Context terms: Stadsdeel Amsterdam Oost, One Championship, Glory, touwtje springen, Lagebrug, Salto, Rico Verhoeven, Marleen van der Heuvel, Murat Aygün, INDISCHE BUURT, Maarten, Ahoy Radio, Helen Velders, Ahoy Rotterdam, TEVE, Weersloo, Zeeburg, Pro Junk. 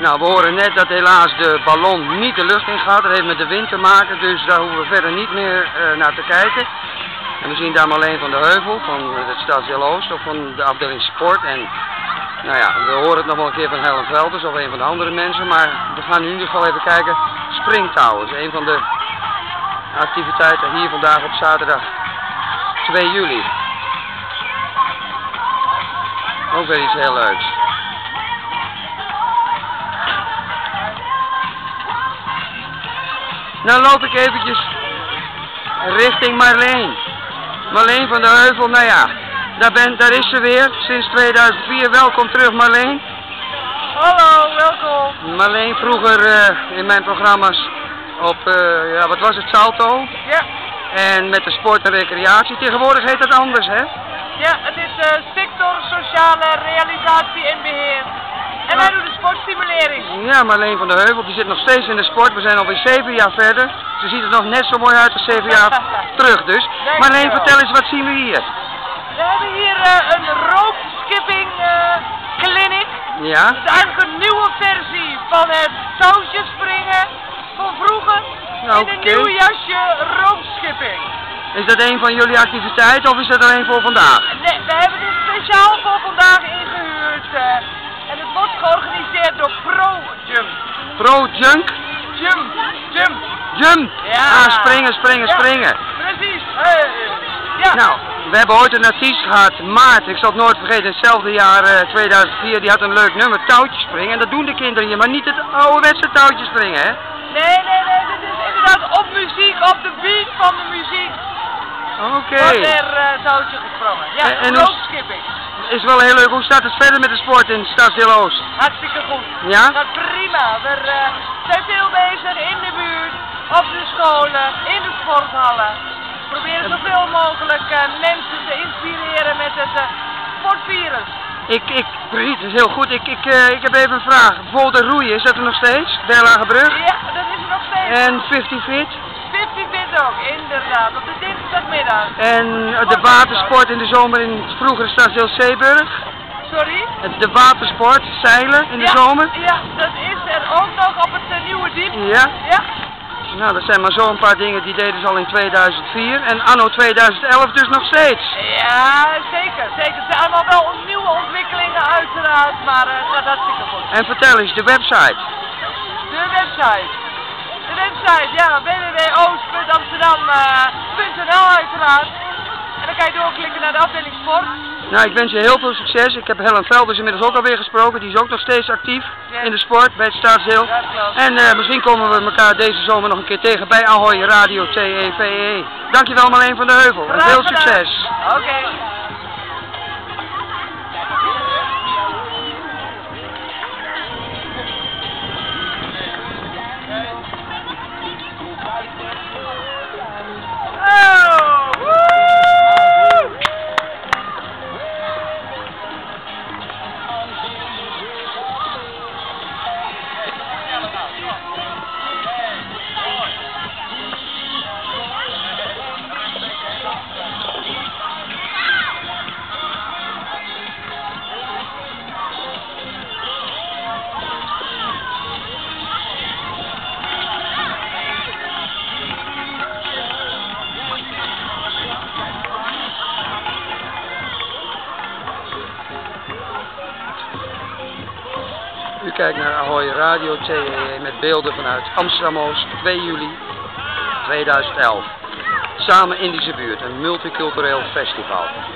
Nou, we horen net dat helaas de ballon niet de lucht in gaat. Dat heeft met de wind te maken, dus daar hoeven we verder niet meer naar te kijken. En we zien daar Marleen van der Heuvel van het Stadsdeel Oost of van de afdeling Sport. En nou ja, we horen het nog wel een keer van Helen Velders of een van de andere mensen. Maar we gaan nu in ieder geval even kijken. Springtouwen is een van de activiteiten hier vandaag op zaterdag 2 juli. Ook weer iets heel leuks. Nou loop ik eventjes richting Marleen. Marleen van der Heuvel, nou ja, daar is ze weer, sinds 2004. Welkom terug, Marleen. Hallo, welkom. Marleen, vroeger in mijn programma's op, ja, wat was het, Salto? Ja. En met de sport en recreatie. Tegenwoordig heet dat anders, hè? Ja, het is sector sociale realisatie en beheer. En wij doen de sportstimulering. Ja, Marleen van der Heuvel, die zit nog steeds in de sport. We zijn alweer 7 jaar verder. Ze ziet er nog net zo mooi uit als 7 jaar terug dus. Dank Marleen, vertel eens, wat zien we hier? We hebben hier een rope-skipping clinic. Ja. Het is eigenlijk een nieuwe versie van het touwtje springen van vroeger. Nou, in een nieuw jasje rope-skipping. Is dat een van jullie activiteiten of is dat alleen voor vandaag? Nee, we hebben dit speciaal voor vandaag ingehuurd. En het wordt georganiseerd door Pro Junk. Pro Junk? Jump, jump. Jump! Ja. Ah, springen, springen, ja, springen. Precies. Ja. Nou, we hebben ooit een artiest gehad, Maarten. Ik zal het nooit vergeten, in hetzelfde jaar 2004. Die had een leuk nummer, touwtje springen. En dat doen de kinderen hier, maar niet het ouderwetse touwtje springen, hè? Nee, nee, nee. Dit is inderdaad op muziek, op de beat van de muziek. Oké. Wordt er touwtje gesprongen. Ja, rope-skipping. Is wel heel leuk. Hoe staat het verder met de sport in Stadsdeel Oost? Hartstikke goed. Ja? Dat prima. We zijn veel bezig in de buurt, op de scholen, in de sporthallen. We proberen zoveel mogelijk mensen te inspireren met het sportvirus. Precies, dat is heel goed. Ik heb even een vraag. Bijvoorbeeld roeien, is dat er nog steeds? Bij Lagebrug? Ja, dat is er nog steeds. En 50 fit? 50 fit ook, inderdaad. Op de dinsdagmiddag. En de watersport in de zomer in het vroegere stadsdeel Zeeburg? Sorry? De watersport, zeilen in de zomer? Ja, dat is er ook nog op het Nieuwe Diep. Ja? Ja. Nou, dat zijn maar zo'n paar dingen die deden ze al in 2004 en anno 2011 dus nog steeds. Ja, zeker, zeker. Het zijn allemaal wel nieuwe ontwikkelingen uiteraard, maar het gaat hartstikke goed. En vertel eens, de website. De website. De website, ja, www.oost.amsterdam.nl uiteraard. En dan kan je doorklikken naar de afdeling sport. Nou, ik wens je heel veel succes. Ik heb Helen Velders inmiddels ook alweer gesproken. Die is ook nog steeds actief in de sport bij het Stadsdeel. En misschien komen we elkaar deze zomer nog een keer tegen bij Ahoy Radio TEVE. Dankjewel Marleen van der Heuvel. En veel succes. Oké. Okay. U kijkt naar Ahoy Radio TEE met beelden vanuit Amsterdam-Oost, 2 juli 2011. Samen Indische Buurt, een multicultureel festival.